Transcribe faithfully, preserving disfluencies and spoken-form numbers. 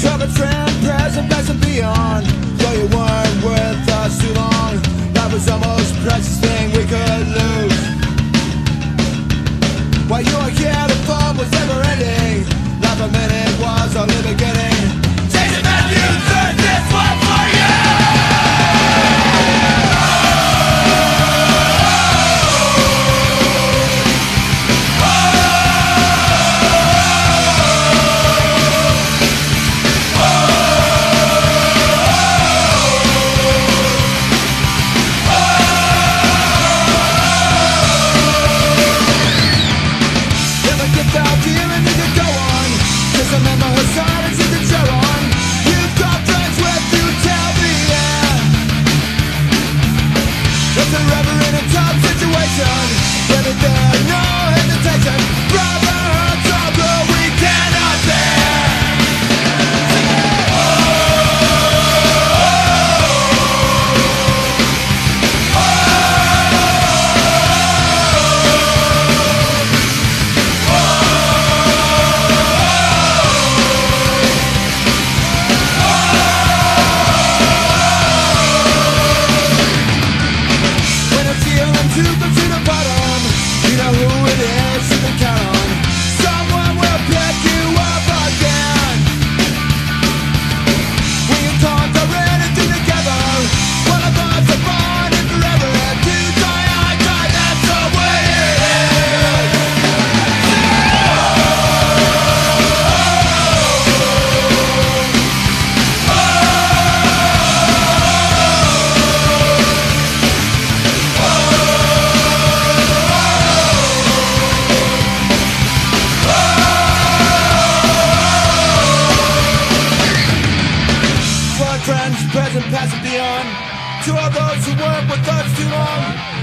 trouble, trend, present, past and beyond. Though you weren't with us too long, life was the most precious thing we could lose. While you were here, the fun was never ending. Life a minute was only beginning. Jason Matthews, turn this one for you! Present, past and beyond. To all those who work with us too long.